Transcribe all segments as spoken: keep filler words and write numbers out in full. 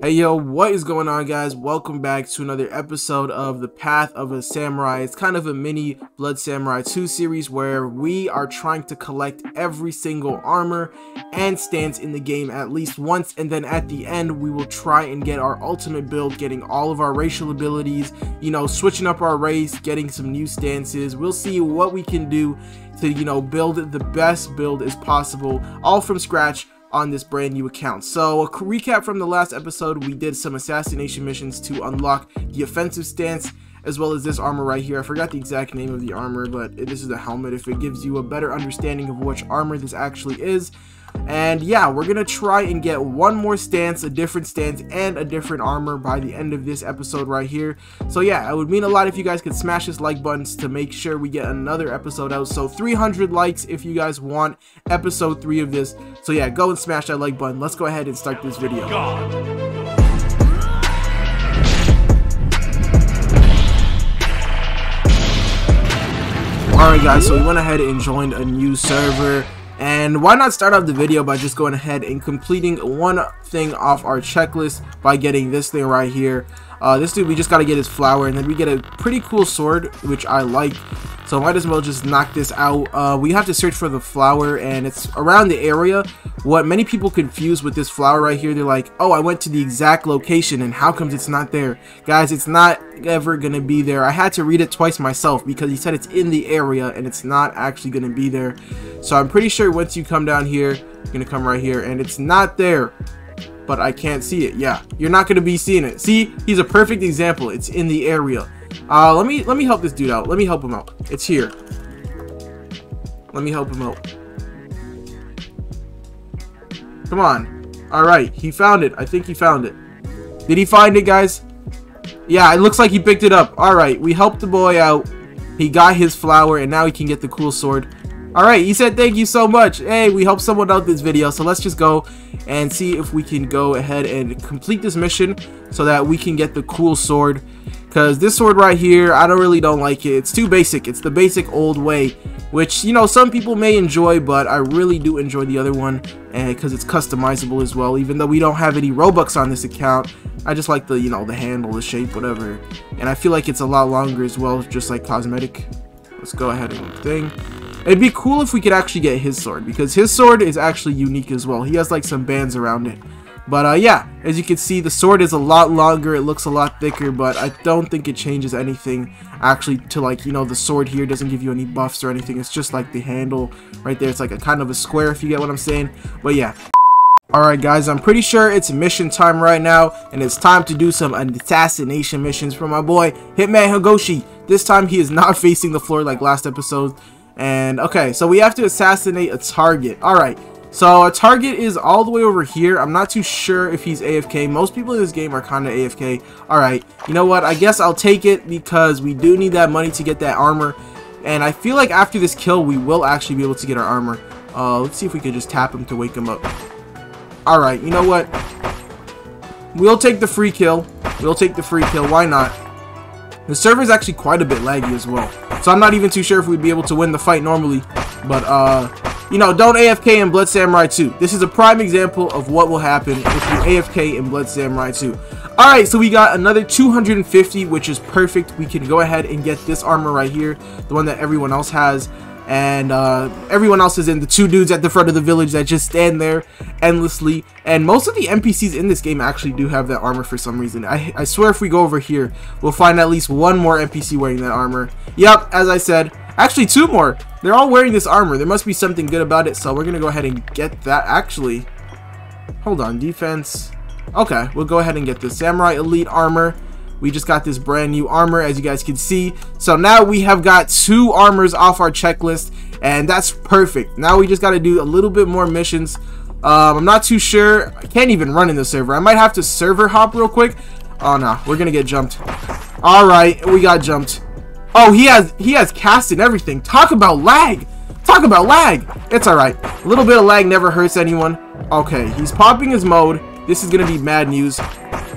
Hey yo, what is going on guys? Welcome back to another episode of The Path of a Samurai. It's kind of a mini Blood Samurai two series where we are trying to collect every single armor and stance in the game at least once, and then at the end we will try and get our ultimate build, getting all of our racial abilities, you know, switching up our race, getting some new stances. We'll see what we can do to, you know, build the best build as possible, all from scratch on this brand new account. So a recap from the last episode, we did some assassination missions to unlock the offensive stance, as well as this armor right here. I forgot the exact name of the armor, but this is the helmet, if it gives you a better understanding of which armor this actually is. And yeah, we're gonna try and get one more stance, a different stance, and a different armor by the end of this episode right here. So yeah, it would mean a lot if you guys could smash this like buttons to make sure we get another episode out. So three hundred likes if you guys want episode three of this. So yeah, go and smash that like button. Let's go ahead and start this video. God. Alright guys, so we went ahead and joined a new server. And why not start off the video by just going ahead and completing one thing off our checklist by getting this thing right here. Uh, this dude, we just got to get his flower, and then we get a pretty cool sword, which I like. So might as well just knock this out. Uh, we have to search for the flower, and it's around the area. What many people confuse with this flower right here, they're like, oh, I went to the exact location, and how comes it's not there? Guys, it's not ever going to be there. I had to read it twice myself because he said it's in the area, and it's not actually going to be there. So I'm pretty sure once you come down here, you're going to come right here, and it's not there. But I can't see it. Yeah, you're not going to be seeing it. See, he's a perfect example. It's in the area. Uh, let me let me help this dude out. Let me help him out. It's here. Let me help him out. Come on. All right, he found it. I think he found it. Did he find it, guys? Yeah, it looks like he picked it up. All right, we helped the boy out. He got his flower, and now he can get the cool sword. Alright, he said thank you so much. Hey, we helped someone out this video, so let's just go and see if we can go ahead and complete this mission so that we can get the cool sword. Because this sword right here, I don't really don't like it. It's too basic. It's the basic old way, which, you know, some people may enjoy, but I really do enjoy the other one, and because it's customizable as well. Even though we don't have any Robux on this account, I just like the, you know, the handle, the shape, whatever. And I feel like it's a lot longer as well, just like cosmetic. Let's go ahead and thing. It'd be cool if we could actually get his sword, because his sword is actually unique as well. He has like some bands around it. But uh, yeah, as you can see, the sword is a lot longer. It looks a lot thicker, but I don't think it changes anything actually to, like, you know, the sword here doesn't give you any buffs or anything. It's just like the handle right there. It's like a kind of a square, if you get what I'm saying. But yeah. Alright guys, I'm pretty sure it's mission time right now, and it's time to do some assassination missions for my boy Hitman Higoshi. This time he is not facing the floor like last episode. And okay, so we have to assassinate a target. Alright, so a target is all the way over here. I'm not too sure if he's A F K. Most people in this game are kind of A F K. Alright, you know what? I guess I'll take it because we do need that money to get that armor. And I feel like after this kill, we will actually be able to get our armor. Uh, let's see if we can just tap him to wake him up. Alright, you know what? We'll take the free kill. We'll take the free kill. Why not? The server is actually quite a bit laggy as well, so I'm not even too sure if we'd be able to win the fight normally. But, uh, you know, don't A F K in Blood Samurai two. This is a prime example of what will happen if you A F K in Blood Samurai two. Alright, so we got another two hundred fifty, which is perfect. We can go ahead and get this armor right here, the one that everyone else has. And uh, everyone else is in the two dudes at the front of the village that just stand there endlessly. And most of the N P Cs in this game actually do have that armor for some reason. I, I swear if we go over here, we'll find at least one more N P C wearing that armor. Yep, as I said, actually two more. They're all wearing this armor. There must be something good about it, so we're going to go ahead and get that actually. Hold on, defense. Okay, we'll go ahead and get the Samurai Elite armor. We just got this brand new armor, as you guys can see. So now we have got two armors off our checklist, and that's perfect. Now we just got to do a little bit more missions. Um, I'm not too sure. I can't even run in the server. I might have to server hop real quick. Oh, no. We're going to get jumped. All right. We got jumped. Oh, he has he has cast and everything. Talk about lag. Talk about lag. It's all right. A little bit of lag never hurts anyone. Okay. He's popping his mode. This is going to be mad news.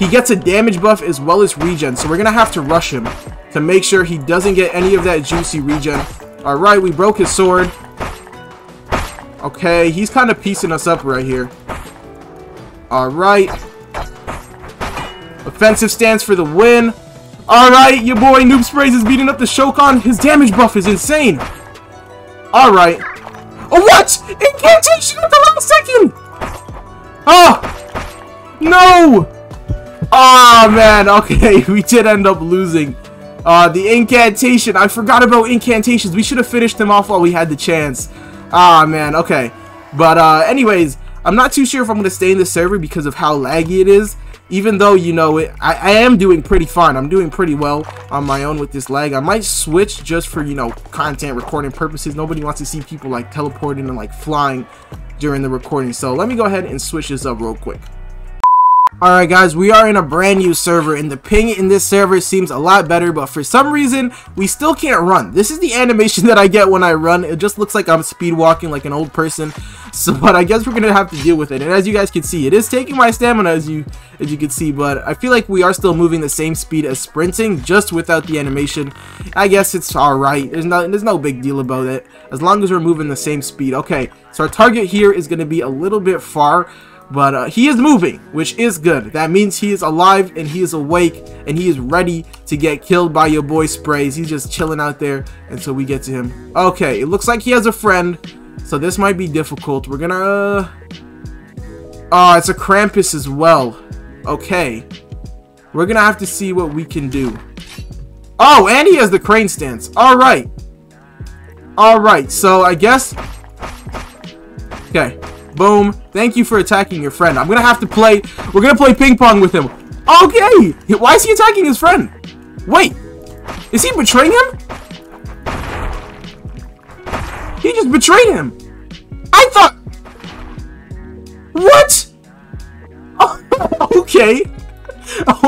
He gets a damage buff as well as regen, so we're going to have to rush him to make sure he doesn't get any of that juicy regen. Alright, we broke his sword. Okay, he's kind of piecing us up right here. Alright. Offensive stands for the win. Alright, your boy NoobSprayz is beating up the Shokan. His damage buff is insane. Alright. Oh, what? Incantation at the last second! Oh! No! Ah, oh, man. Okay, we did end up losing. Uh, the incantation. I forgot about incantations. We should have finished him off while we had the chance. Ah, oh, man. Okay. But, uh, anyways, I'm not too sure if I'm going to stay in the server because of how laggy it is. Even though, you know, it, I, I am doing pretty fine. I'm doing pretty well on my own with this lag. I might switch just for, you know, content recording purposes. Nobody wants to see people, like, teleporting and, like, flying during the recording. So let me go ahead and switch this up real quick. Alright guys, we are in a brand new server, and the ping in this server seems a lot better, but for some reason, we still can't run. This is the animation that I get when I run. It just looks like I'm speed walking like an old person, so, but I guess we're gonna have to deal with it. And as you guys can see, it is taking my stamina, as you as you can see, but I feel like we are still moving the same speed as sprinting, just without the animation. I guess it's alright. There's no, there's no big deal about it, as long as we're moving the same speed. Okay, so our target here is gonna be a little bit far. But uh, he is moving, which is good. That means he is alive and he is awake and he is ready to get killed by your boy Sprayz. He's just chilling out there until we get to him. Okay, it looks like he has a friend, so this might be difficult. We're gonna... Uh... Oh, it's a Krampus as well. Okay. We're gonna have to see what we can do. Oh, and he has the crane stance. Alright. Alright, so I guess... Okay. Boom. Thank you for attacking your friend. I'm gonna have to play. We're gonna play ping pong with him. Okay. Why is he attacking his friend? Wait. Is he betraying him? He just betrayed him. I thought. What? Oh, okay.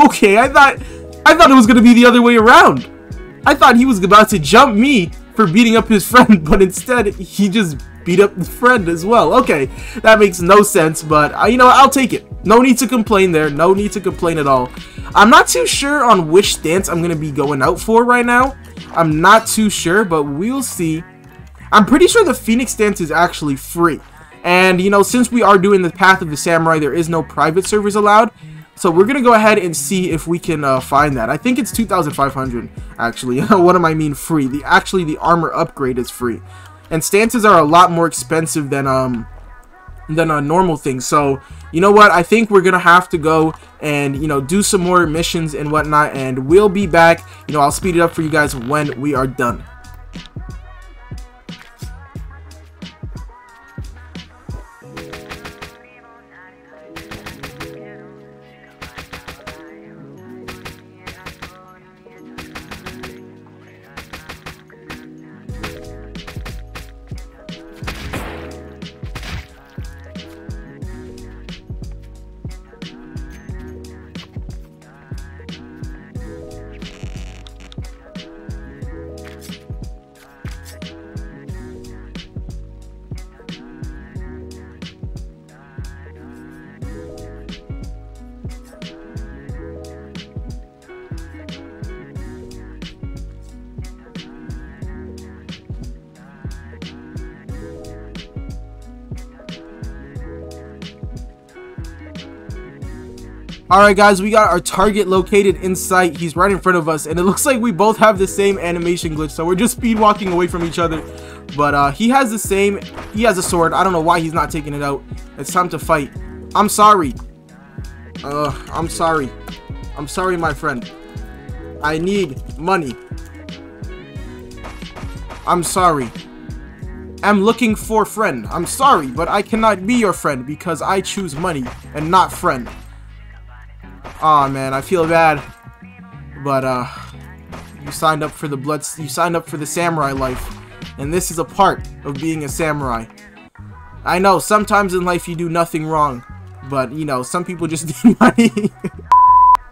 Okay. I thought. I thought it was gonna be the other way around. I thought he was about to jump me for beating up his friend, but instead he just beat up his friend as well. Okay, that makes no sense, but uh, you know, I'll take it. No need to complain there. No need to complain at all. I'm not too sure on which stance I'm gonna be going out for right now. I'm not too sure, but we'll see. I'm pretty sure the Phoenix stance is actually free, and you know, since we are doing the Path of the Samurai, there is no private servers allowed. So we're gonna go ahead and see if we can uh, find that. I think it's two thousand five hundred actually. What am I mean free? The actually the armor upgrade is free, and stances are a lot more expensive than um than a normal thing. So you know what? I think we're gonna have to go and you know do some more missions and whatnot, and we'll be back. You know, I'll speed it up for you guys when we are done. Alright guys, we got our target located in sight. He's right in front of us, and it looks like we both have the same animation glitch, so we're just speed walking away from each other. But uh, he has the same, he has a sword. I don't know why he's not taking it out. It's time to fight. I'm sorry. Uh, I'm sorry. I'm sorry, my friend. I need money. I'm sorry. I'm looking for friend. I'm sorry, but I cannot be your friend because I choose money and not friend. Aw, man, I feel bad, but uh, you signed up for the blood. You signed up for the samurai life, and this is a part of being a samurai. I know sometimes in life you do nothing wrong, but you know some people just need money.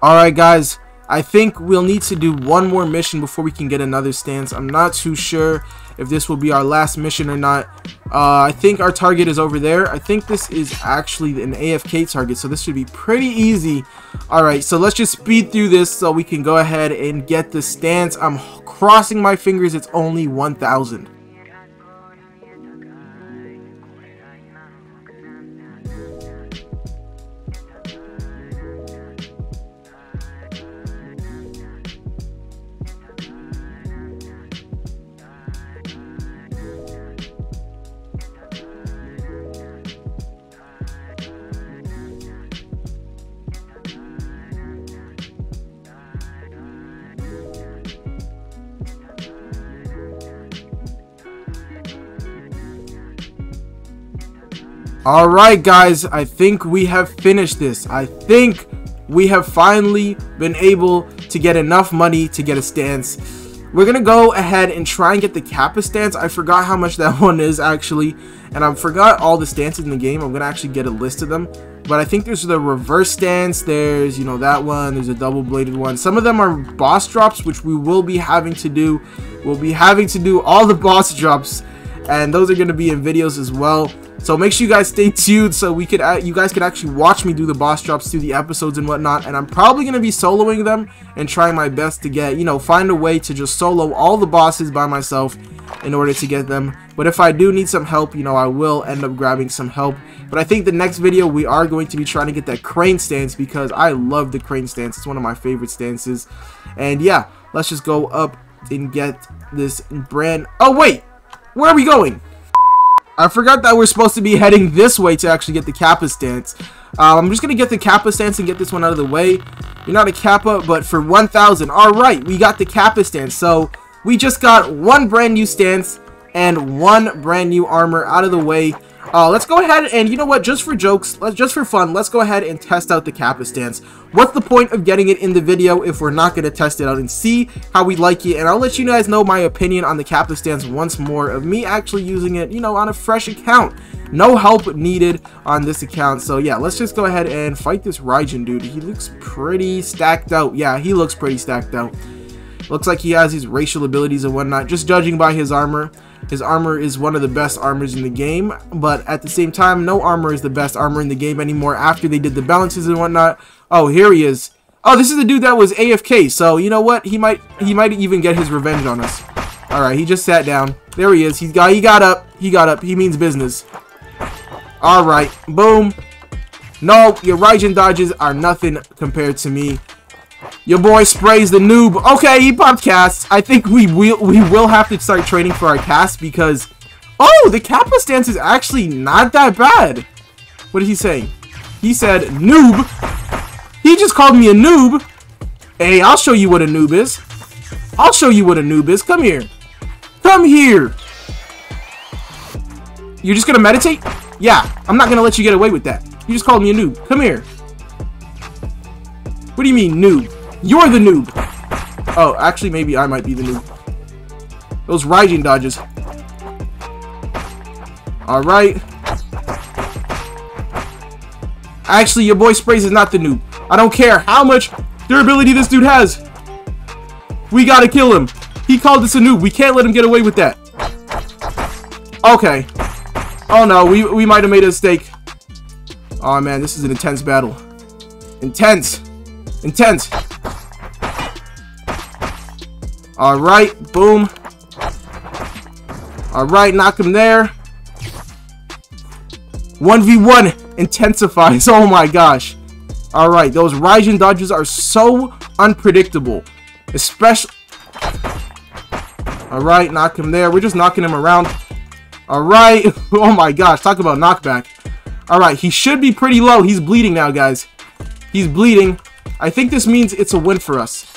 All right, guys, I think we'll need to do one more mission before we can get another stance. I'm not too sure if this will be our last mission or not. Uh, I think our target is over there. I think this is actually an A F K target, so this should be pretty easy. Alright, so let's just speed through this so we can go ahead and get the stance. I'm crossing my fingers it's only one thousand. All right, guys, I think we have finished this. I think we have finally been able to get enough money to get a stance. We're gonna go ahead and try and get the Kappa stance. I forgot how much that one is actually, and I forgot all the stances in the game. I'm gonna actually get a list of them, but I think there's the reverse stance, there's, you know, that one, there's a double bladed one. Some of them are boss drops, which we will be having to do. We'll be having to do all the boss drops, and those are gonna be in videos as well. So make sure you guys stay tuned so we could, uh, you guys could actually watch me do the boss drops through the episodes and whatnot. And I'm probably going to be soloing them and trying my best to get, you know, find a way to just solo all the bosses by myself in order to get them. But if I do need some help, you know, I will end up grabbing some help. But I think the next video we are going to be trying to get that crane stance, because I love the crane stance. It's one of my favorite stances. And yeah, let's just go up and get this brand. Oh, wait, where are we going? I forgot that we're supposed to be heading this way to actually get the Kappa stance. Uh, I'm just going to get the Kappa stance and get this one out of the way. You're not a Kappa, but for one thousand. Alright, we got the Kappa stance. So, we just got one brand new stance and one brand new armor out of the way. Uh, let's go ahead and, you know what, just for jokes, let's, just for fun, let's go ahead and test out the Kappa stance. What's the point of getting it in the video if we're not going to test it out and see how we like it? And I'll let you guys know my opinion on the Kappa stance once more, of me actually using it, you know, on a fresh account. No help needed on this account. So yeah, let's just go ahead and fight this Raijin dude. He looks pretty stacked out. Yeah, he looks pretty stacked out. Looks like he has these racial abilities and whatnot, just judging by his armor. His armor is one of the best armors in the game, but at the same time, no armor is the best armor in the game anymore after they did the balances and whatnot. Oh, here he is. Oh, this is the dude that was A F K, so you know what? He might he might even get his revenge on us. Alright, he just sat down. There he is. He got, he got up. He got up. He means business. Alright, boom. No, your Raijin dodges are nothing compared to me. Your boy Sprayz the noob. Okay, he popped casts. I think we will we will have to start training for our casts, because oh, the Kappa stance is actually not that bad. What did he say? He said noob. He just called me a noob. Hey, I'll show you what a noob is. I'll show you what a noob is. Come here. Come here. You're just gonna meditate? Yeah, I'm not gonna let you get away with that. You just called me a noob. Come here. What do you mean, noob? You're the noob. Oh, actually, maybe I might be the noob. Those Raijin dodges. Alright. Actually, your boy Sprayz is not the noob. I don't care how much durability this dude has. We gotta kill him. He called us a noob. We can't let him get away with that. Okay. Oh, no. We, we might have made a mistake. Oh, man. This is an intense battle. Intense. Intense. All right, boom. All right, knock him there. one v one intensifies. Oh my gosh. All right, those Raijin dodges are so unpredictable, especially. All right, knock him there. We're just knocking him around. All right. Oh my gosh, talk about knockback. All right, he should be pretty low. He's bleeding now, guys. He's bleeding. I think this means it's a win for us.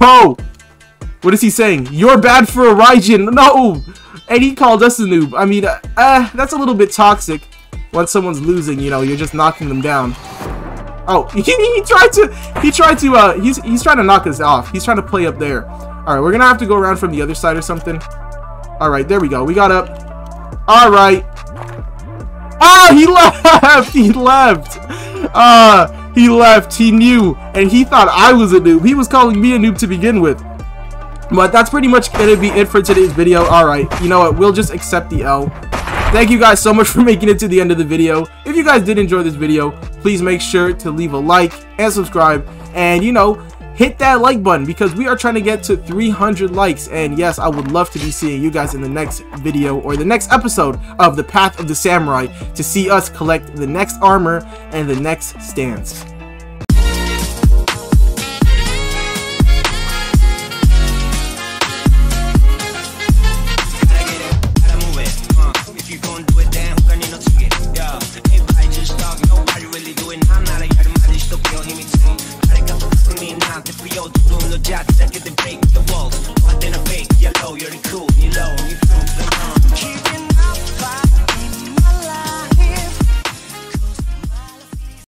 Oh! What is he saying? You're bad for a Raijin! No! And he called us a noob. I mean, uh, uh, that's a little bit toxic. Once someone's losing, you know, you're just knocking them down. Oh, he, he tried to... He tried to, uh... He's, he's trying to knock us off. He's trying to play up there. Alright, we're gonna have to go around from the other side or something. Alright, there we go. We got up. Alright. Oh, he left! He left! Uh... He left, he knew, and he thought I was a noob. He was calling me a noob to begin with. But that's pretty much gonna be it for today's video. Alright, you know what, we'll just accept the L. Thank you guys so much for making it to the end of the video. If you guys did enjoy this video, please make sure to leave a like and subscribe. And, you know, hit that like button, because we are trying to get to three hundred likes. And yes, I would love to be seeing you guys in the next video or the next episode of The Path of the Samurai, to see us collect the next armor and the next stance. Jack, I get the break, the walls, I then I bake, yellow, you're the cool, you know.